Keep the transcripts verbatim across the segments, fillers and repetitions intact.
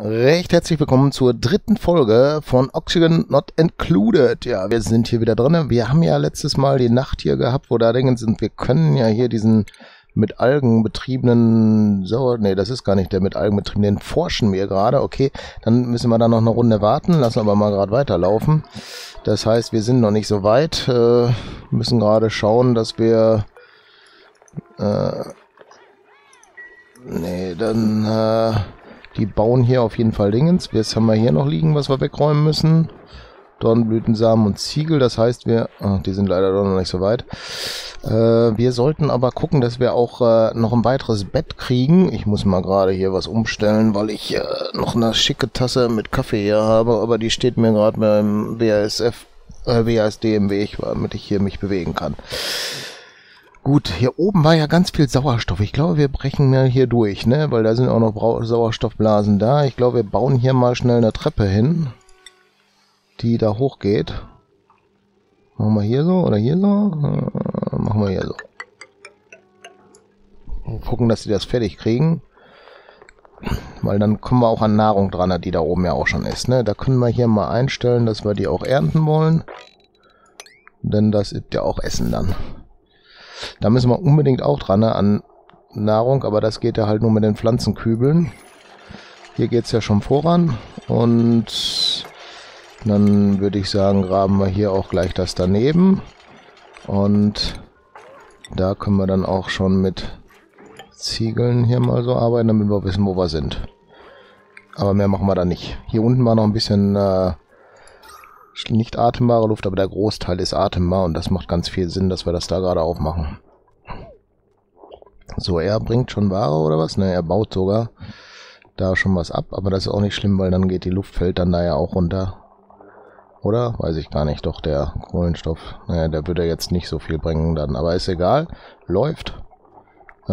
Recht herzlich willkommen zur dritten Folge von Oxygen Not Included. Ja, wir sind hier wieder drin. Wir haben ja letztes Mal die Nacht hier gehabt, wo da Dinge sind. Wir können ja hier diesen mit Algen betriebenen... So, nee, das ist gar nicht der mit Algen betriebenen. Den forschen wir gerade. Okay, dann müssen wir da noch eine Runde warten. Lassen aber mal gerade weiterlaufen. Das heißt, wir sind noch nicht so weit. Äh, müssen gerade schauen, dass wir... Äh, nee, dann... Äh, die bauen hier auf jeden Fall Dingens. Was haben wir hier noch liegen, was wir wegräumen müssen? Dornblütensamen und Ziegel. Das heißt, wir... Oh, die sind leider noch nicht so weit. Äh, wir sollten aber gucken, dass wir auch äh, noch ein weiteres Bett kriegen. Ich muss mal gerade hier was umstellen, weil ich äh, noch eine schicke Tasse mit Kaffee hier habe. Aber die steht mir gerade beim W A S F, äh, W A S D im Weg, damit ich hier mich bewegen kann. Gut, hier oben war ja ganz viel Sauerstoff. Ich glaube, wir brechen mal hier durch, ne? Weil da sind auch noch Brau- Sauerstoffblasen da. Ich glaube, wir bauen hier mal schnell eine Treppe hin, die da hochgeht. Machen wir hier so oder hier so? Machen wir hier so. Und gucken, dass sie das fertig kriegen. Weil dann kommen wir auch an Nahrung dran, die da oben ja auch schon ist, ne? Da können wir hier mal einstellen, dass wir die auch ernten wollen. Denn das gibt ja auch Essen dann. Da müssen wir unbedingt auch dran, ne, an Nahrung, aber das geht ja halt nur mit den Pflanzenkübeln. Hier geht es ja schon voran und dann würde ich sagen, graben wir hier auch gleich das daneben und da können wir dann auch schon mit Ziegeln hier mal so arbeiten, damit wir wissen, wo wir sind. Aber mehr machen wir da nicht. Hier unten war noch ein bisschen äh, nicht atembare Luft, aber der Großteil ist atembar und das macht ganz viel Sinn, dass wir das da gerade aufmachen. So, er bringt schon Ware oder was? Ne, er baut sogar da schon was ab, aber das ist auch nicht schlimm, weil dann geht die Luft, fällt dann da ja auch runter. Oder? Weiß ich gar nicht. Doch, der Kohlenstoff, naja, der würde jetzt nicht so viel bringen dann, aber ist egal. Läuft. Äh,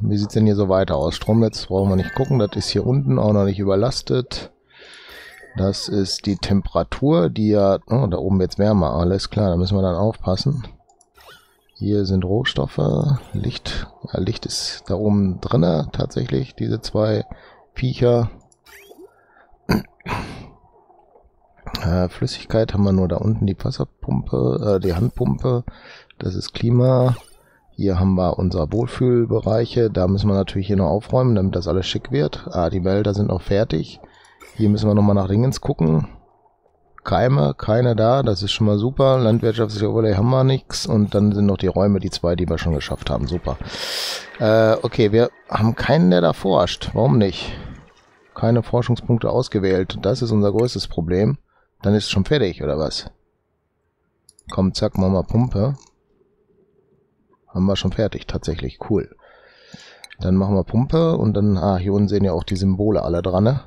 wie sieht es denn hier so weiter aus? Stromnetz brauchen wir nicht gucken, das ist hier unten auch noch nicht überlastet. Das ist die Temperatur, die ja... Oh, da oben jetzt wärmer. Alles klar, da müssen wir dann aufpassen. Hier sind Rohstoffe. Licht. Ja, Licht ist da oben drin, tatsächlich. Diese zwei Viecher. Äh, Flüssigkeit haben wir nur da unten. Die Wasserpumpe, äh, die Handpumpe. Das ist Klima. Hier haben wir unsere Wohlfühlbereiche. Da müssen wir natürlich hier noch aufräumen, damit das alles schick wird. Ah, die Wälder sind auch fertig. Hier müssen wir nochmal nach Dingens gucken. Keime, keine da, das ist schon mal super. Landwirtschaftliche Overlay haben wir nichts. Und dann sind noch die Räume, die zwei, die wir schon geschafft haben. Super. Äh, okay, wir haben keinen, der da forscht. Warum nicht? Keine Forschungspunkte ausgewählt. Das ist unser größtes Problem. Dann ist es schon fertig, oder was? Komm, zack, machen wir Pumpe. Haben wir schon fertig, tatsächlich. Cool. Dann machen wir Pumpe und dann, ah, hier unten sehen ja auch die Symbole alle dran, ne?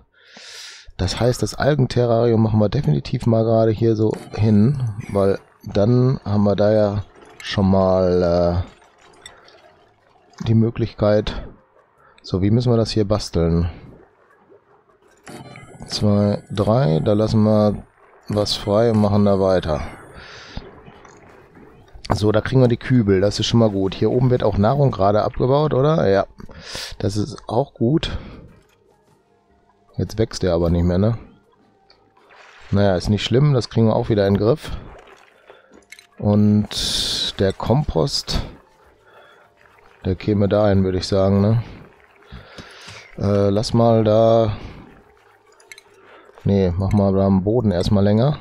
Das heißt, das Algenterrarium machen wir definitiv mal gerade hier so hin, weil dann haben wir da ja schon mal äh, die Möglichkeit. So, wie müssen wir das hier basteln? Zwei, drei, da lassen wir was frei und machen da weiter. So, da kriegen wir die Kübel, das ist schon mal gut. Hier oben wird auch Nahrung gerade abgebaut, oder? Ja, das ist auch gut. Jetzt wächst der aber nicht mehr, ne? Naja, ist nicht schlimm. Das kriegen wir auch wieder in den Griff. Und der Kompost, der käme dahin, würde ich sagen, ne? Äh, lass mal da... Ne, mach mal da am Boden erstmal länger.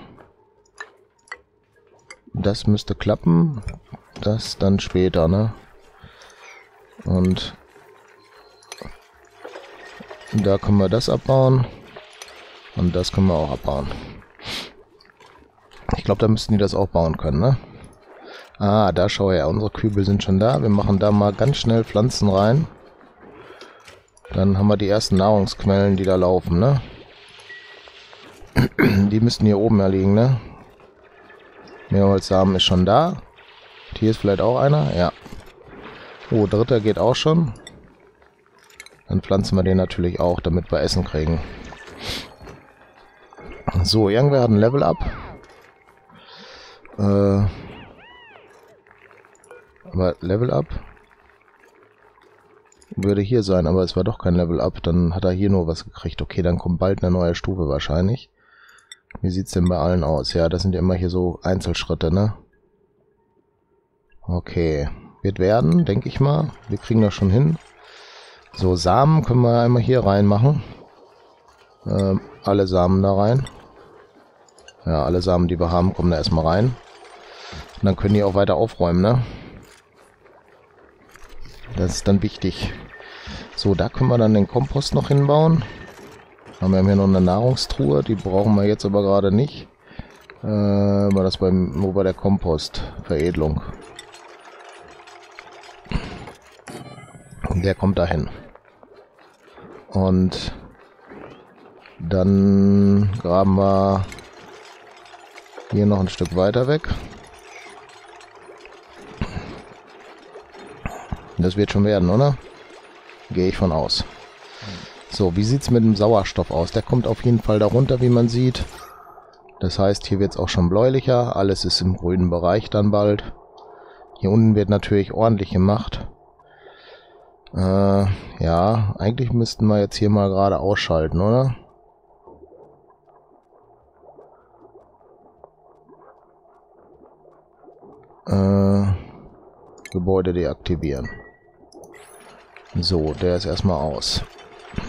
Das müsste klappen. Das dann später, ne? Und... Da können wir das abbauen. Und das können wir auch abbauen. Ich glaube, da müssten die das auch bauen können, ne? Ah, da schau her. Unsere Kübel sind schon da. Wir machen da mal ganz schnell Pflanzen rein. Dann haben wir die ersten Nahrungsquellen, die da laufen, ne? Die müssten hier oben ja liegen, ne? Meerholzsamen ist schon da. Und hier ist vielleicht auch einer. Ja. Oh, dritter geht auch schon. Dann pflanzen wir den natürlich auch, damit wir Essen kriegen. So, irgendwer hat ein Level Up. Äh, aber Level Up? würde hier sein, aber es war doch kein Level-Up. Dann hat er hier nur was gekriegt. Okay, dann kommt bald eine neue Stufe wahrscheinlich. Wie sieht es denn bei allen aus? Ja, das sind ja immer hier so Einzelschritte, ne? Okay, wird werden, denke ich mal. Wir kriegen das schon hin. So, Samen können wir einmal hier reinmachen. Ähm, alle Samen da rein. Ja, alle Samen, die wir haben, kommen da erstmal rein. Und dann können die auch weiter aufräumen, ne? Das ist dann wichtig. So, da können wir dann den Kompost noch hinbauen. Haben wir hier noch eine Nahrungstruhe, die brauchen wir jetzt aber gerade nicht. Äh, war das beim, wo war der Kompost? Veredelung. Und der kommt dahin. Und dann graben wir hier noch ein Stück weiter weg. Das wird schon werden, oder? Gehe ich von aus. So, wie sieht es mit dem Sauerstoff aus? Der kommt auf jeden Fall darunter, wie man sieht. Das heißt, hier wird es auch schon bläulicher. Alles ist im grünen Bereich dann bald. Hier unten wird natürlich ordentlich gemacht. Äh, ja, eigentlich müssten wir jetzt hier mal gerade ausschalten, oder? Äh, Gebäude deaktivieren. So, der ist erstmal aus.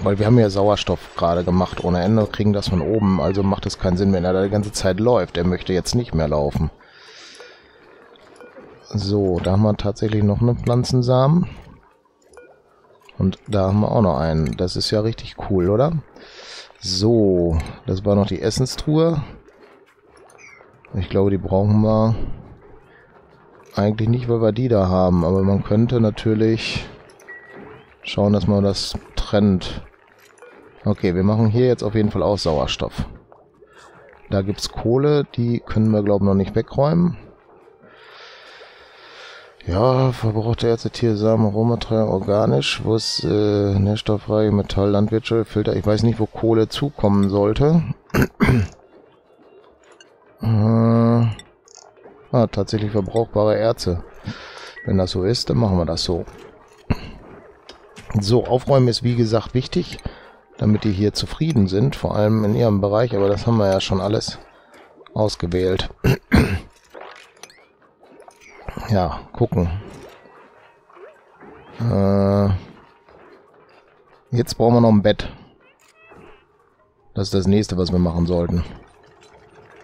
Weil wir haben ja Sauerstoff gerade gemacht ohne Ende, kriegen das von oben, also macht es keinen Sinn, wenn er da die ganze Zeit läuft. Er möchte jetzt nicht mehr laufen. So, da haben wir tatsächlich noch einen Pflanzensamen. Und da haben wir auch noch einen. Das ist ja richtig cool, oder? So, das war noch die Essenstruhe. Ich glaube, die brauchen wir eigentlich nicht, weil wir die da haben. Aber man könnte natürlich schauen, dass man das trennt. Okay, wir machen hier jetzt auf jeden Fall auch Sauerstoff. Da gibt es Kohle, die können wir, glaube ich, noch nicht wegräumen. Ja, verbrauchte Erze, Tiersamen, Rohmaterial, organisch, wo es äh, nährstoffreich, Metall, Landwirtschaft, Filter, ich weiß nicht, wo Kohle zukommen sollte. äh, ah, tatsächlich verbrauchbare Erze. Wenn das so ist, dann machen wir das so. So, aufräumen ist wie gesagt wichtig, damit die hier zufrieden sind, vor allem in ihrem Bereich, aber das haben wir ja schon alles ausgewählt. Ja, gucken. Äh, jetzt brauchen wir noch ein Bett. Das ist das nächste, was wir machen sollten.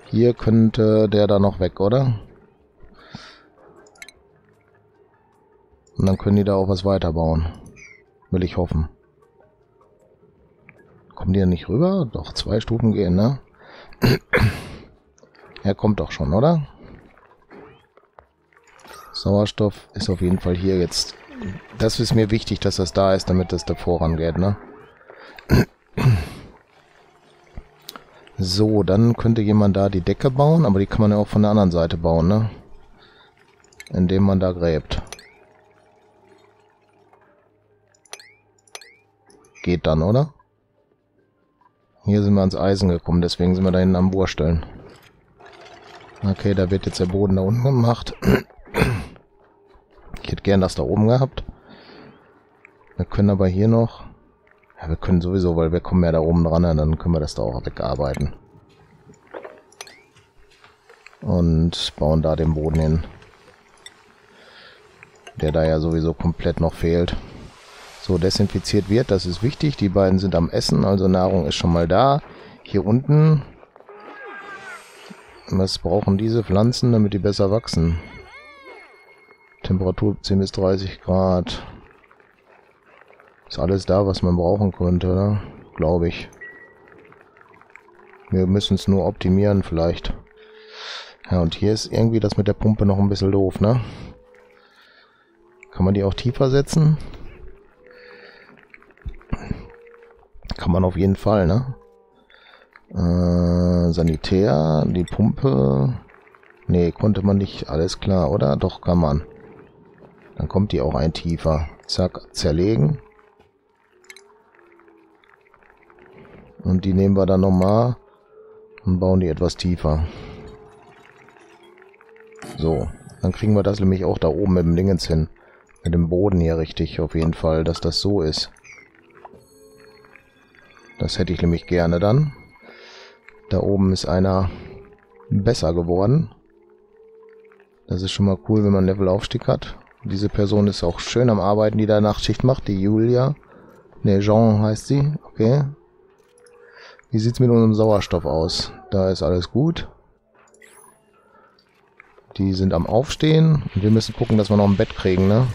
Hier könnte der da noch weg, oder? Und dann können die da auch was weiterbauen. Will ich hoffen. Kommen die ja nicht rüber? Doch, zwei Stufen gehen, ne? Er kommt doch schon, oder? Sauerstoff ist auf jeden Fall hier jetzt. Das ist mir wichtig, dass das da ist, damit das da vorangeht, ne? So, dann könnte jemand da die Decke bauen, aber die kann man ja auch von der anderen Seite bauen, ne? Indem man da gräbt. Geht dann, oder? Hier sind wir ans Eisen gekommen, deswegen sind wir da hinten am Bohrstellen. Okay, da wird jetzt der Boden da unten gemacht. Ich hätte gern das da oben gehabt. Wir können aber hier noch... Ja, wir können sowieso, weil wir kommen ja da oben dran, dann können wir das da auch wegarbeiten. Und bauen da den Boden hin. Der da ja sowieso komplett noch fehlt. So, desinfiziert wird, das ist wichtig. Die beiden sind am Essen, also Nahrung ist schon mal da. Hier unten... Was brauchen diese Pflanzen, damit die besser wachsen? Temperatur zehn bis dreißig Grad. Ist alles da, was man brauchen könnte, oder? Glaube ich. Wir müssen es nur optimieren vielleicht. Ja, und hier ist irgendwie das mit der Pumpe noch ein bisschen doof, ne? Kann man die auch tiefer setzen? Kann man auf jeden Fall, ne? Äh, Sanitär, die Pumpe... Nee, konnte man nicht. Alles klar, oder? Doch, kann man. Dann kommt die auch ein tiefer. Zack, zerlegen. Und die nehmen wir dann nochmal und bauen die etwas tiefer. So, dann kriegen wir das nämlich auch da oben mit dem Dingens hin. mit dem Boden hier richtig, auf jeden Fall, dass das so ist. Das hätte ich nämlich gerne dann. Da oben ist einer besser geworden. Das ist schon mal cool, wenn man einen Levelaufstieg hat. Diese Person ist auch schön am Arbeiten, die da Nachtschicht macht, die Julia. Ne, Jean heißt sie. Okay. Wie sieht es mit unserem Sauerstoff aus? Da ist alles gut. Die sind am Aufstehen. Und wir müssen gucken, dass wir noch ein Bett kriegen, ne?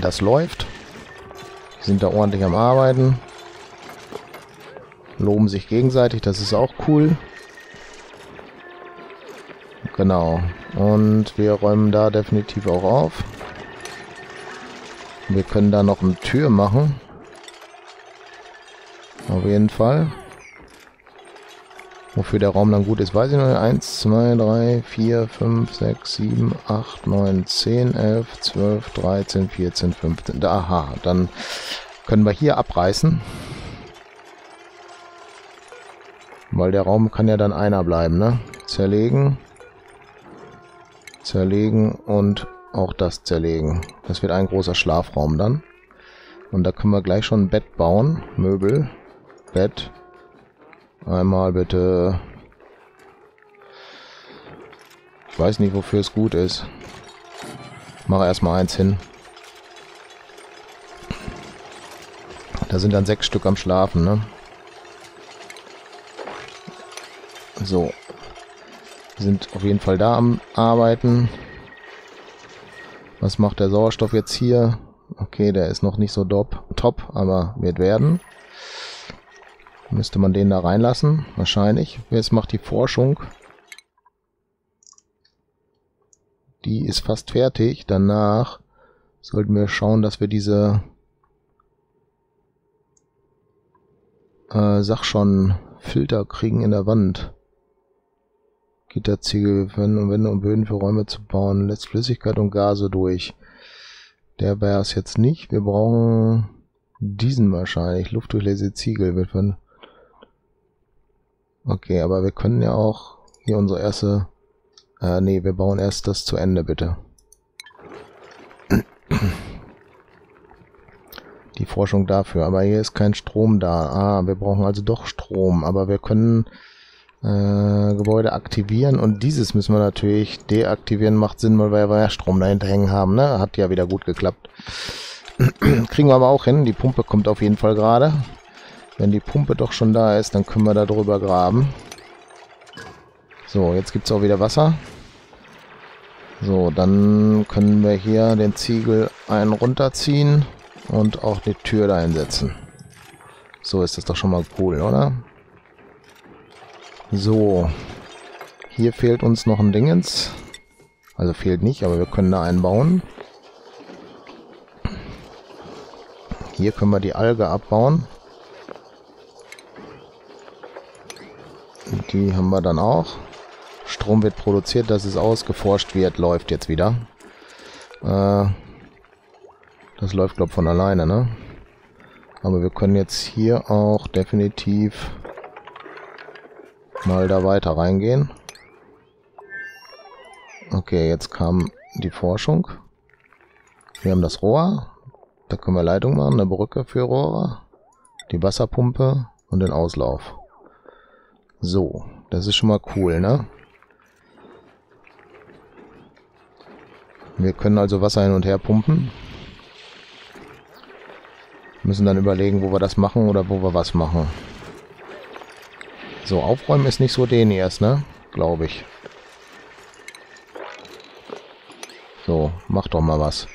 Das läuft. Die sind da ordentlich am Arbeiten. Loben sich gegenseitig. Das ist auch cool. Genau. Und wir räumen da definitiv auch auf. Wir können da noch eine Tür machen. Auf jeden Fall. Wofür der Raum dann gut ist, weiß ich noch nicht. eins, zwei, drei, vier, fünf, sechs, sieben, acht, neun, zehn, elf, zwölf, dreizehn, vierzehn, fünfzehn. Aha, dann können wir hier abreißen. Weil der Raum kann ja dann einer bleiben, ne? Zerlegen. Zerlegen und auch das zerlegen. Das wird ein großer Schlafraum dann. Und da können wir gleich schon ein Bett bauen. Möbel. Bett. Einmal bitte. Ich weiß nicht, wofür es gut ist. Ich mache erstmal eins hin. Da sind dann sechs Stück am Schlafen, ne? So. Wir sind auf jeden Fall da am Arbeiten. Was macht der Sauerstoff jetzt hier? Okay, der ist noch nicht so top, aber wird werden. Müsste man den da reinlassen? Wahrscheinlich. Jetzt macht die Forschung. Die ist fast fertig. Danach sollten wir schauen, dass wir diese äh, Sach schon Filter kriegen in der Wand. Gitterziegel, Wände und Böden für Räume zu bauen. Lässt Flüssigkeit und Gase durch. Der wäre es jetzt nicht. Wir brauchen diesen wahrscheinlich. Luftdurchlässige Ziegel wird von. Okay, aber wir können ja auch hier unsere erste... Äh, nee, wir bauen erst das zu Ende, bitte. Die Forschung dafür. Aber hier ist kein Strom da. Ah, wir brauchen also doch Strom. Aber wir können äh, Gebäude aktivieren. Und dieses müssen wir natürlich deaktivieren. Macht Sinn, weil wir ja mehr Strom dahinter hängen haben, ne? Hat ja wieder gut geklappt. Kriegen wir aber auch hin. Die Pumpe kommt auf jeden Fall gerade. Wenn die Pumpe doch schon da ist, dann können wir da drüber graben. So, jetzt gibt es auch wieder Wasser. So, dann können wir hier den Ziegel einen runterziehen und auch die Tür da einsetzen. So ist das doch schon mal cool, oder? So, hier fehlt uns noch ein Dingens. Also fehlt nicht, aber wir können da einbauen. Hier können wir die Alge abbauen. Die haben wir dann auch. Strom wird produziert, dass es ausgeforscht wird. Läuft jetzt wieder. Äh, das läuft, glaube ich, von alleine, ne? Aber wir können jetzt hier auch definitiv mal da weiter reingehen. Okay, jetzt kam die Forschung. Wir haben das Rohr. Da können wir Leitung machen, eine Brücke für Rohre, die Wasserpumpe und den Auslauf. So, das ist schon mal cool, ne? Wir können also Wasser hin und her pumpen. Müssen dann überlegen, wo wir das machen oder wo wir was machen. So, aufräumen ist nicht so den erst, ne? Glaube ich. So, mach doch mal was.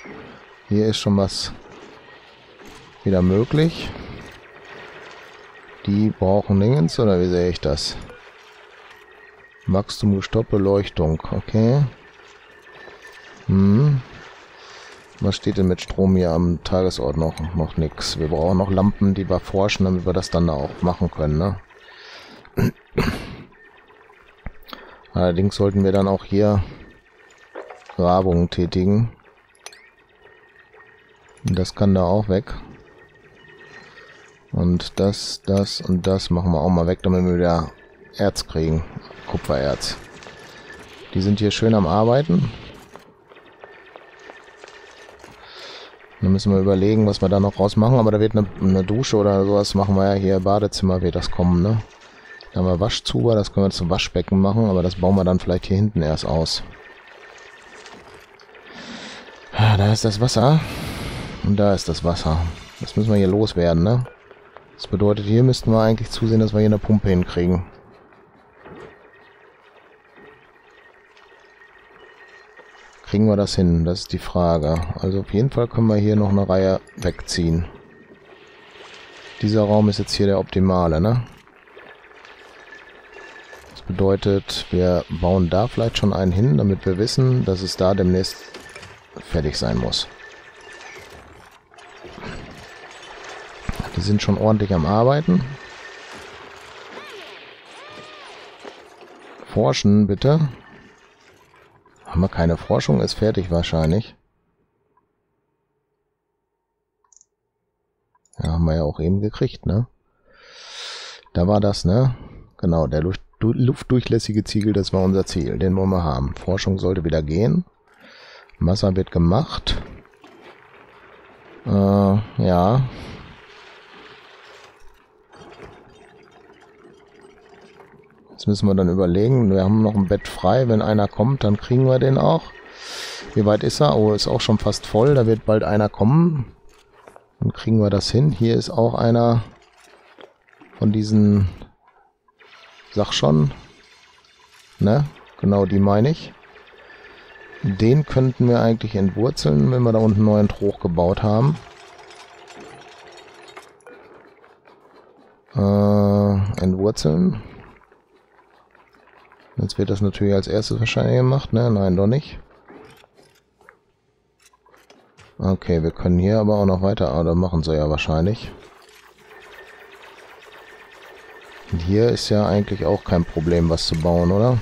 Hier ist schon was wieder möglich. Die brauchen Dingens, oder wie sehe ich das? Wachstum gestoppt, Beleuchtung, okay. Hm. Was steht denn mit Strom hier am Tagesort noch? Noch nix. Wir brauchen noch Lampen, die wir forschen, damit wir das dann auch machen können, ne? Allerdings sollten wir dann auch hier Grabungen tätigen. Das kann da auch weg. Und das, das und das machen wir auch mal weg, damit wir wieder Erz kriegen. Kupfererz. Die sind hier schön am Arbeiten. Dann müssen wir überlegen, was wir da noch rausmachen. Aber da wird eine, eine Dusche oder sowas machen wir ja hier. Badezimmer wird das kommen, ne? Da haben wir Waschzuber, das können wir zum Waschbecken machen. Aber das bauen wir dann vielleicht hier hinten erst aus. Ah, da ist das Wasser. Und da ist das Wasser. Das müssen wir hier loswerden, ne? Das bedeutet, hier müssten wir eigentlich zusehen, dass wir hier eine Pumpe hinkriegen. Kriegen wir das hin? Das ist die Frage. Also auf jeden Fall können wir hier noch eine Reihe wegziehen. Dieser Raum ist jetzt hier der optimale, ne? Das bedeutet, wir bauen da vielleicht schon einen hin, damit wir wissen, dass es da demnächst fertig sein muss. Die sind schon ordentlich am Arbeiten. Forschen, bitte. Haben wir keine Forschung? Ist fertig wahrscheinlich. Ja, haben wir ja auch eben gekriegt, ne? Da war das, ne? Genau, der luft, du, luftdurchlässige Ziegel, das war unser Ziel. Den wollen wir haben. Forschung sollte wieder gehen. Wasser wird gemacht. Äh, ja... müssen wir dann überlegen. Wir haben noch ein Bett frei. Wenn einer kommt, dann kriegen wir den auch. Wie weit ist er? Oh, ist auch schon fast voll. Da wird bald einer kommen. Dann kriegen wir das hin. Hier ist auch einer von diesen... Sag schon. Ne? Genau die meine ich. Den könnten wir eigentlich entwurzeln, wenn wir da unten einen neuen Trog gebaut haben. Äh, entwurzeln. Jetzt wird das natürlich als erstes wahrscheinlich gemacht, ne? Nein, doch nicht. Okay, wir können hier aber auch noch weiter, aber machen sie ja wahrscheinlich. Und hier ist ja eigentlich auch kein Problem, was zu bauen, oder?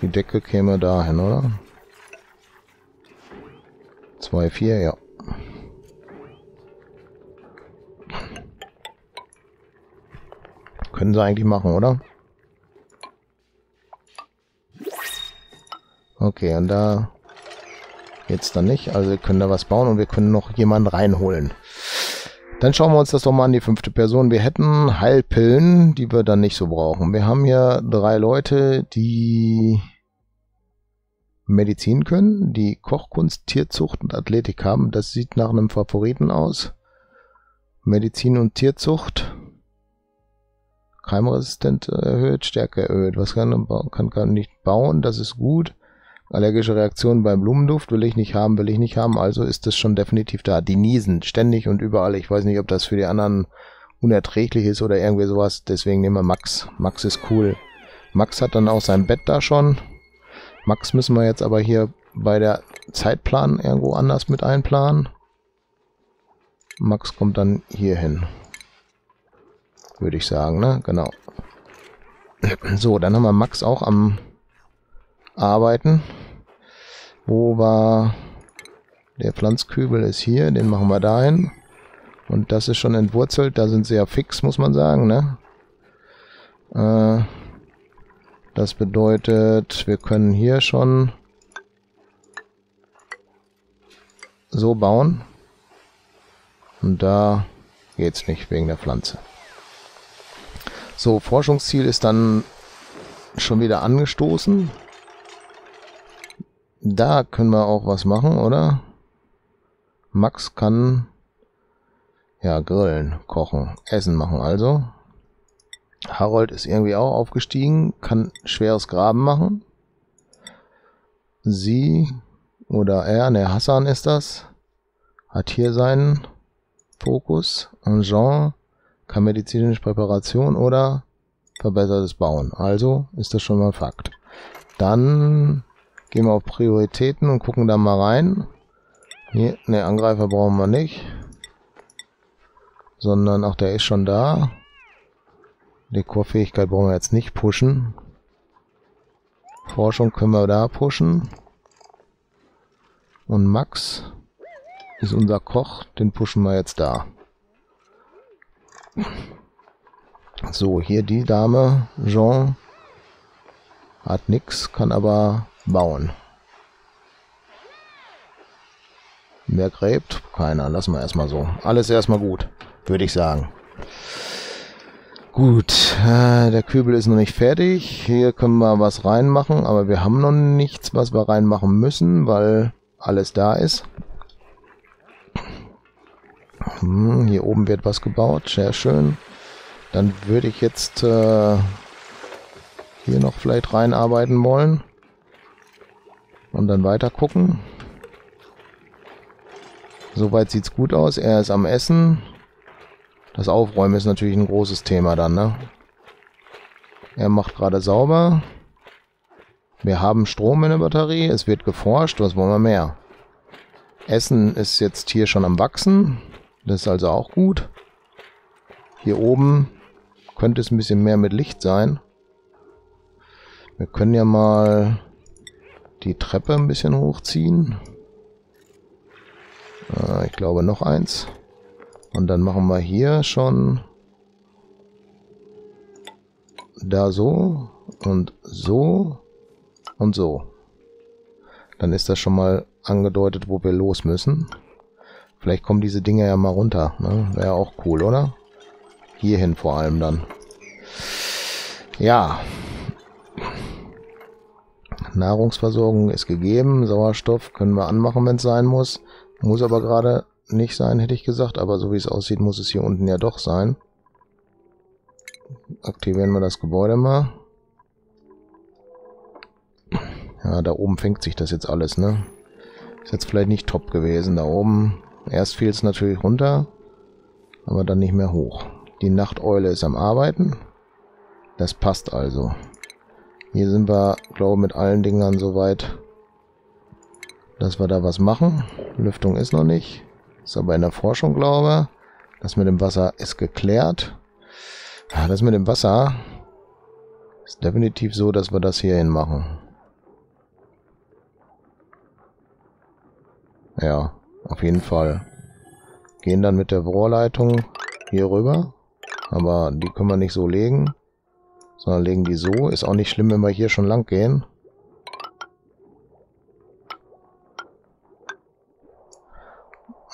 Die Decke käme dahin, oder? zwei, vier, ja. Können sie eigentlich machen, oder? Okay, und da jetzt dann nicht. Also wir können da was bauen und wir können noch jemanden reinholen. Dann schauen wir uns das doch mal an, die fünfte Person. Wir hätten Heilpillen, die wir dann nicht so brauchen. Wir haben hier drei Leute, die Medizin können, die Kochkunst, Tierzucht und Athletik haben. Das sieht nach einem Favoriten aus. Medizin und Tierzucht. Keimresistent erhöht, Stärke erhöht. Was kann kann kann nicht bauen, das ist gut. Allergische Reaktionen beim Blumenduft will ich nicht haben, will ich nicht haben. Also ist das schon definitiv da. Die niesen ständig und überall. Ich weiß nicht, ob das für die anderen unerträglich ist oder irgendwie sowas. Deswegen nehmen wir Max. Max ist cool. Max hat dann auch sein Bett da schon. Max müssen wir jetzt aber hier bei der Zeitplan irgendwo anders mit einplanen. Max kommt dann hier hin. Würde ich sagen, ne? Genau. So, dann haben wir Max auch am Arbeiten. Wo war... Der Pflanzkübel ist hier, den machen wir dahin. Und das ist schon entwurzelt, da sind sie ja fix, muss man sagen, ne? Äh, das bedeutet, wir können hier schon so bauen. Und da geht's nicht, wegen der Pflanze. So, Forschungsziel ist dann schon wieder angestoßen. Da können wir auch was machen, oder? Max kann ja grillen, kochen, Essen machen also. Harold ist irgendwie auch aufgestiegen, kann schweres Graben machen. Sie oder er, ne, Hassan ist das, hat hier seinen Fokus. Und Jean kann medizinische Präparation oder verbessertes Bauen. Also ist das schon mal ein Fakt. Dann gehen wir auf Prioritäten und gucken da mal rein. Hier, ne, Angreifer brauchen wir nicht. Sondern, ach, der ist schon da. Dekorfähigkeit brauchen wir jetzt nicht pushen. Forschung können wir da pushen. Und Max ist unser Koch, den pushen wir jetzt da. So, hier die Dame, Jean, hat nix, kann aber bauen. Wer gräbt? Keiner. Lassen wir erstmal so. Alles erstmal gut, würde ich sagen. Gut, äh, der Kübel ist noch nicht fertig. Hier können wir was reinmachen, aber wir haben noch nichts, was wir reinmachen müssen, weil alles da ist. Hm, hier oben wird was gebaut, sehr schön. Dann würde ich jetzt äh, hier noch vielleicht reinarbeiten wollen und dann weiter gucken. Soweit sieht es gut aus. Er ist am Essen. Das Aufräumen ist natürlich ein großes Thema dann, ne? Er macht gerade sauber. Wir haben Strom in der Batterie. Es wird geforscht. Was wollen wir mehr? Essen ist jetzt hier schon am Wachsen. Das ist also auch gut. Hier oben könnte es ein bisschen mehr mit Licht sein. Wir können ja mal die Treppe ein bisschen hochziehen. Äh, ich glaube noch eins. Und dann machen wir hier schon da so und so und so. Dann ist das schon mal angedeutet, wo wir los müssen. Vielleicht kommen diese Dinger ja mal runter, ne? Wäre ja auch cool, oder? Hierhin vor allem dann. Ja. Nahrungsversorgung ist gegeben. Sauerstoff können wir anmachen, wenn es sein muss. Muss aber gerade nicht sein, hätte ich gesagt, aber so wie es aussieht, muss es hier unten ja doch sein. Aktivieren wir das Gebäude mal. Ja, da oben fängt sich das jetzt alles, ne? Ist jetzt vielleicht nicht top gewesen, da oben. Erst fiel es natürlich runter, aber dann nicht mehr hoch. Die Nachteule ist am Arbeiten. Das passt also. Hier sind wir, glaube ich, mit allen Dingern soweit, dass wir da was machen. Lüftung ist noch nicht. Ist aber in der Forschung, glaube ich. Das mit dem Wasser ist geklärt. Ja, das mit dem Wasser ist definitiv so, dass wir das hierhin machen. Ja, auf jeden Fall. Gehen dann mit der Rohrleitung hier rüber. Aber die können wir nicht so legen, sondern legen die so. Ist auch nicht schlimm, wenn wir hier schon lang gehen.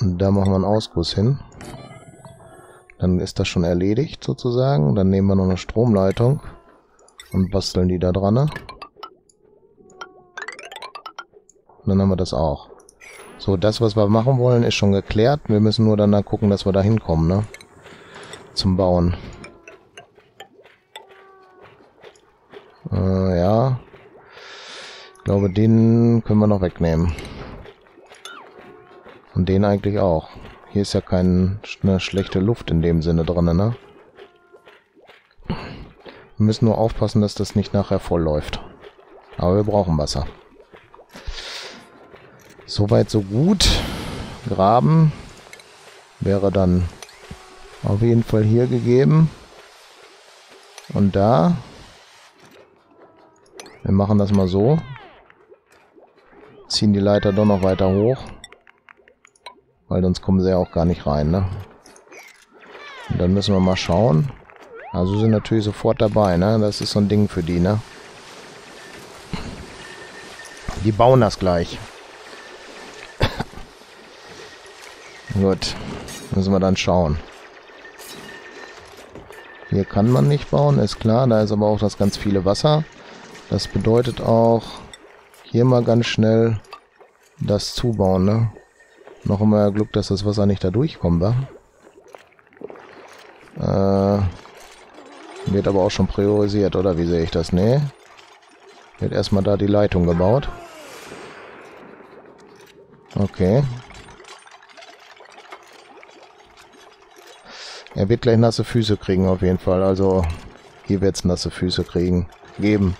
Und da machen wir einen Ausguss hin. Dann ist das schon erledigt sozusagen. Dann nehmen wir noch eine Stromleitung und basteln die da dran. Ne? Und dann haben wir das auch. So, das, was wir machen wollen, ist schon geklärt. Wir müssen nur dann da gucken, dass wir da hinkommen, ne? Zum Bauen. Äh, ja. Ich glaube, den können wir noch wegnehmen. Und den eigentlich auch. Hier ist ja keine schlechte Luft in dem Sinne drin, ne? Wir müssen nur aufpassen, dass das nicht nachher voll läuft. Aber wir brauchen Wasser. Soweit, so gut. Graben wäre dann auf jeden Fall hier gegeben. Und da. Wir machen das mal so. Ziehen die Leiter doch noch weiter hoch. Weil sonst kommen sie ja auch gar nicht rein, ne? Und dann müssen wir mal schauen. Also sind natürlich sofort dabei, ne? Das ist so ein Ding für die, ne? Die bauen das gleich. Gut. Müssen wir dann schauen. Hier kann man nicht bauen, ist klar. Da ist aber auch das ganz viele Wasser. Das bedeutet auch, hier mal ganz schnell das zubauen, ne? Noch immer Glück, dass das Wasser nicht da durchkommt, wa? Äh, wird aber auch schon priorisiert, oder? Wie sehe ich das? Nee. Wird erstmal da die Leitung gebaut. Okay. Er wird gleich nasse Füße kriegen, auf jeden Fall. Also, hier wird es nasse Füße kriegen. Geben.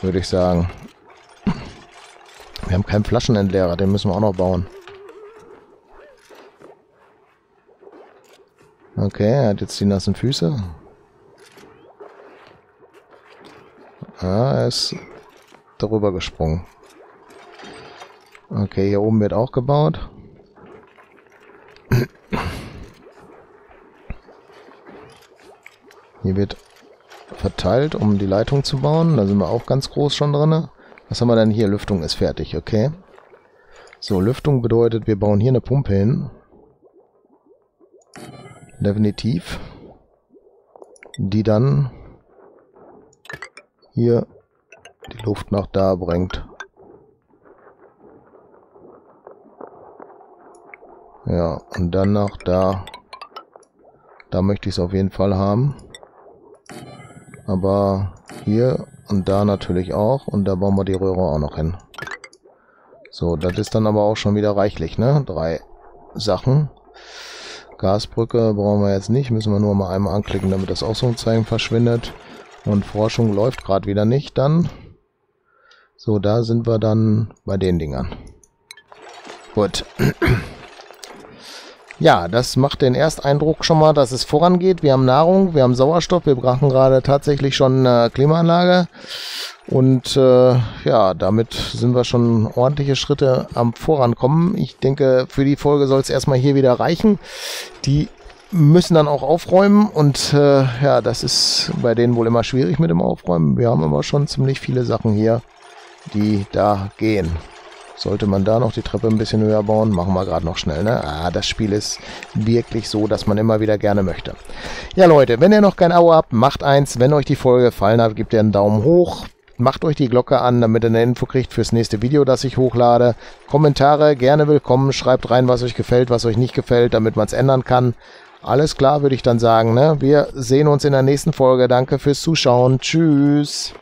Würde ich sagen. Wir haben keinen Flaschenentleerer, den müssen wir auch noch bauen. Okay, er hat jetzt die nassen Füße. Ah, er ist darüber gesprungen. Okay, hier oben wird auch gebaut. Hier wird verteilt, um die Leitung zu bauen. Da sind wir auch ganz groß schon drin. Was haben wir denn hier? Lüftung ist fertig, okay. So, Lüftung bedeutet, wir bauen hier eine Pumpe hin. Definitiv. Die dann hier die Luft nach da bringt. Ja, und dann nach da. Da möchte ich es auf jeden Fall haben. Aber hier und da natürlich auch. Und da bauen wir die Röhre auch noch hin. So, das ist dann aber auch schon wieder reichlich, ne? Drei Sachen. Gasbrücke brauchen wir jetzt nicht. Müssen wir nur mal einmal anklicken, damit das Ausrufezeichen verschwindet. Und Forschung läuft gerade wieder nicht dann. So, da sind wir dann bei den Dingern. Gut. Ja, das macht den Ersteindruck schon mal, dass es vorangeht. Wir haben Nahrung, wir haben Sauerstoff, wir brauchen gerade tatsächlich schon eine Klimaanlage. Und äh, ja, damit sind wir schon ordentliche Schritte am Vorankommen. Ich denke, für die Folge soll es erstmal hier wieder reichen. Die müssen dann auch aufräumen und äh, ja, das ist bei denen wohl immer schwierig mit dem Aufräumen. Wir haben aber schon ziemlich viele Sachen hier, die da gehen. Sollte man da noch die Treppe ein bisschen höher bauen? Machen wir gerade noch schnell, ne? Ah, das Spiel ist wirklich so, dass man immer wieder gerne möchte. Ja, Leute, wenn ihr noch kein Abo habt, macht eins. Wenn euch die Folge gefallen hat, gebt ihr einen Daumen hoch. Macht euch die Glocke an, damit ihr eine Info kriegt fürs nächste Video, das ich hochlade. Kommentare gerne willkommen. Schreibt rein, was euch gefällt, was euch nicht gefällt, damit man es ändern kann. Alles klar, würde ich dann sagen, ne? Wir sehen uns in der nächsten Folge. Danke fürs Zuschauen. Tschüss.